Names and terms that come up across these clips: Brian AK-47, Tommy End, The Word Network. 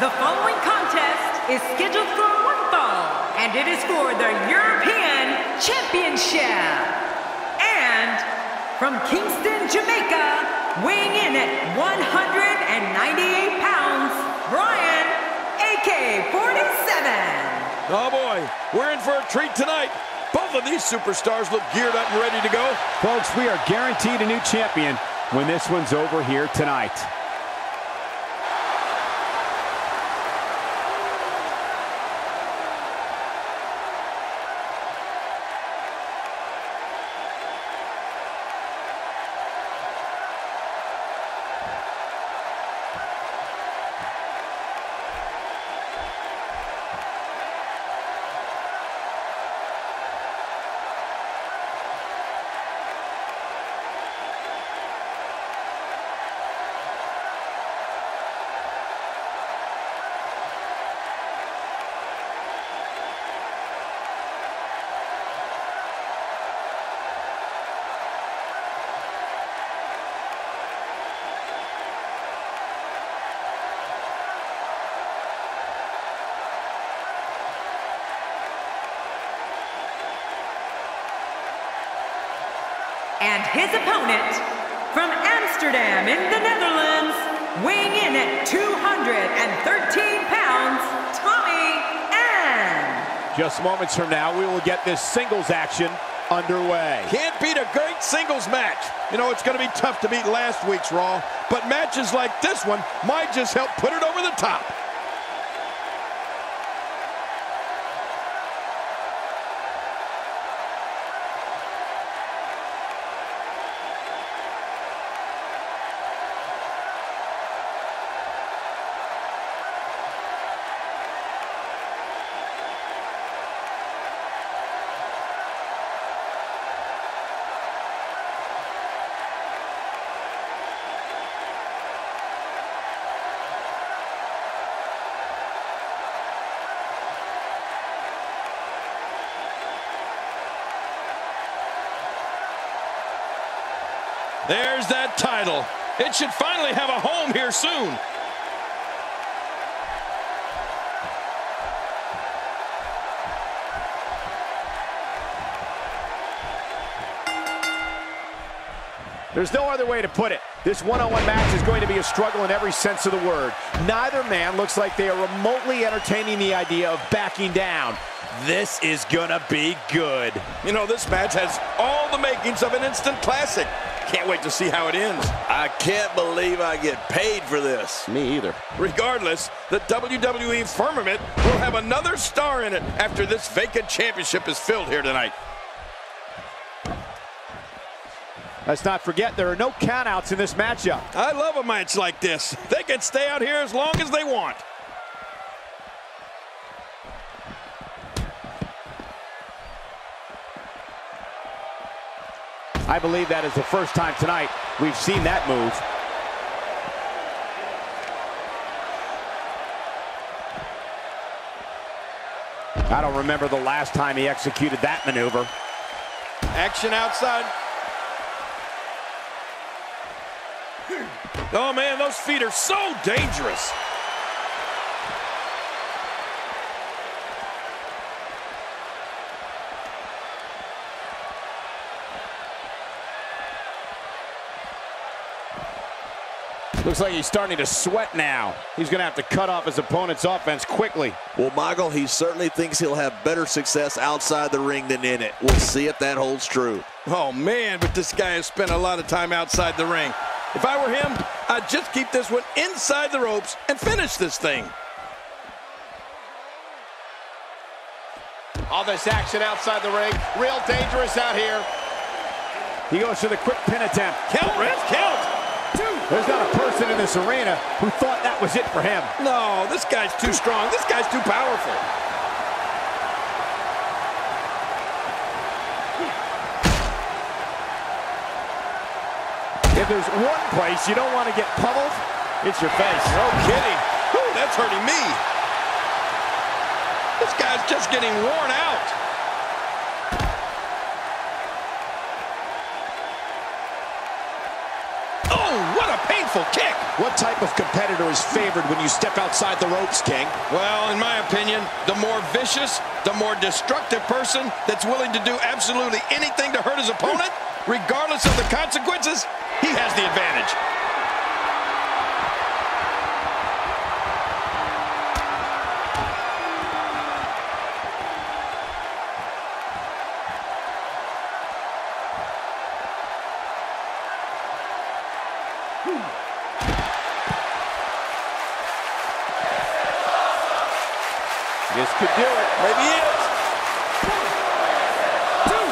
The following contest is scheduled for one fall, and it is for the European Championship. And from Kingston, Jamaica, weighing in at 198 pounds, Brian AK-47. Oh boy, we're in for a treat tonight. Both of these superstars look geared up and ready to go. Folks, we are guaranteed a new champion when this one's over here tonight. And his opponent, from Amsterdam in the Netherlands, weighing in at 213 pounds, Tommy End. Just moments from now, we will get this singles action underway. Can't beat a great singles match. You know, it's going to be tough to beat last week's Raw, but matches like this one might just help put it over the top. There's that title. It should finally have a home here soon. There's no other way to put it. This one-on-one match is going to be a struggle in every sense of the word. Neither man looks like they are remotely entertaining the idea of backing down. This is gonna be good. You know, this match has all the makings of an instant classic. Can't wait to see how it ends. I can't believe I get paid for this. Me either. Regardless, the WWE firmament will have another star in it after this vacant championship is filled here tonight. Let's not forget, there are no countouts in this matchup. I love a match like this. They can stay out here as long as they want. I believe that is the first time tonight we've seen that move. I don't remember the last time he executed that maneuver. Action outside. Oh man, those feet are so dangerous. Looks like he's starting to sweat now. He's going to have to cut off his opponent's offense quickly. Well, Michael, he certainly thinks he'll have better success outside the ring than in it. We'll see if that holds true. Oh, man, but this guy has spent a lot of time outside the ring. If I were him, I'd just keep this one inside the ropes and finish this thing. All this action outside the ring, real dangerous out here. He goes for the quick pin attempt. Count, ref, count. There's not a person in this arena who thought that was it for him. No, this guy's too strong. This guy's too powerful. If there's one place you don't want to get pummeled, it's your face. No kidding. Whew, that's hurting me. This guy's just getting worn out. Beautiful kick. What type of competitor is favored when you step outside the ropes, King? Well, in my opinion, the more vicious, the more destructive person that's willing to do absolutely anything to hurt his opponent, regardless of the consequences, he has the advantage. This could do it. Maybe it is. Two.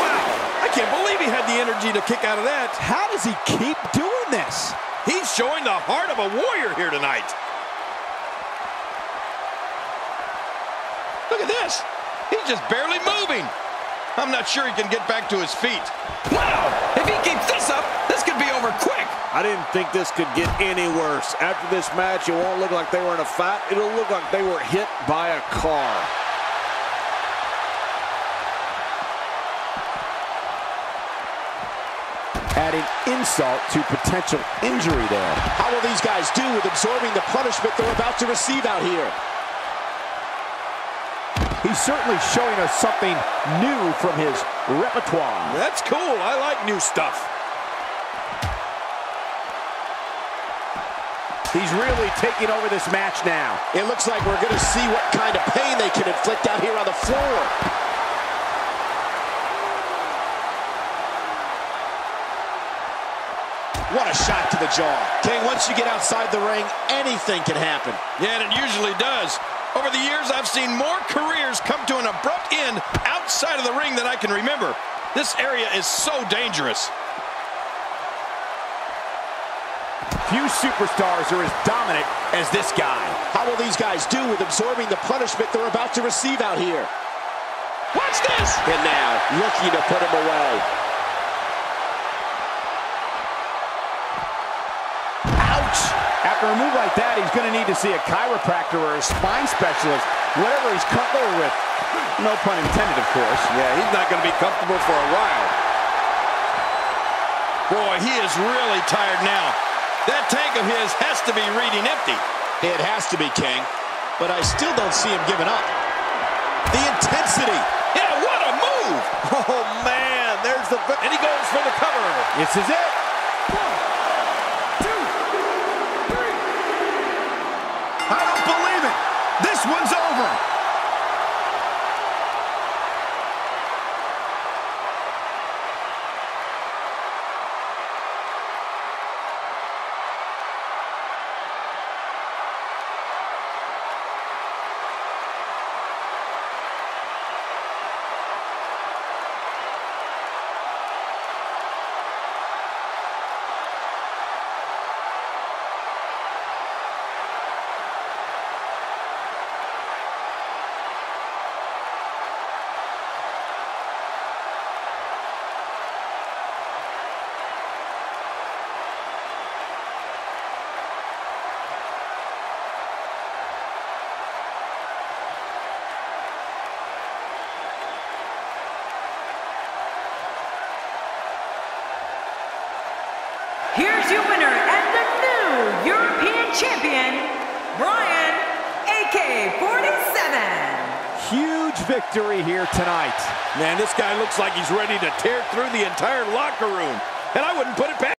Wow. I can't believe he had the energy to kick out of that. How does he keep doing this? He's showing the heart of a warrior here tonight. Look at this. He's just barely moving. I'm not sure he can get back to his feet. Wow. If he keeps this up, this could be over quick. I didn't think this could get any worse. After this match, it won't look like they were in a fight. It'll look like they were hit by a car. Adding insult to potential injury there. How will these guys do with absorbing the punishment they're about to receive out here? He's certainly showing us something new from his repertoire. That's cool. I like new stuff. He's really taking over this match now. It looks like we're going to see what kind of pain they can inflict out here on the floor. What a shot to the jaw. King, once you get outside the ring, anything can happen. Yeah, and it usually does. Over the years, I've seen more careers come to an abrupt end outside of the ring than I can remember. This area is so dangerous. Few superstars are as dominant as this guy. How will these guys do with absorbing the punishment they're about to receive out here? Watch this! And now, looking to put him away. Ouch! After a move like that, he's going to need to see a chiropractor or a spine specialist, whatever he's comfortable with. No pun intended, of course. Yeah, he's not going to be comfortable for a while. Boy, he is really tired now. That tank of his has to be reading empty. It has to be, King. But I still don't see him giving up. The intensity. Yeah, what a move. Oh, man. There's the... And he goes for the cover. This is it. 1, 2, 3. I don't believe it. This one's over. Here's your winner and the new European champion, Brian AK-47. Huge victory here tonight. Man, this guy looks like he's ready to tear through the entire locker room, and I wouldn't put it past him.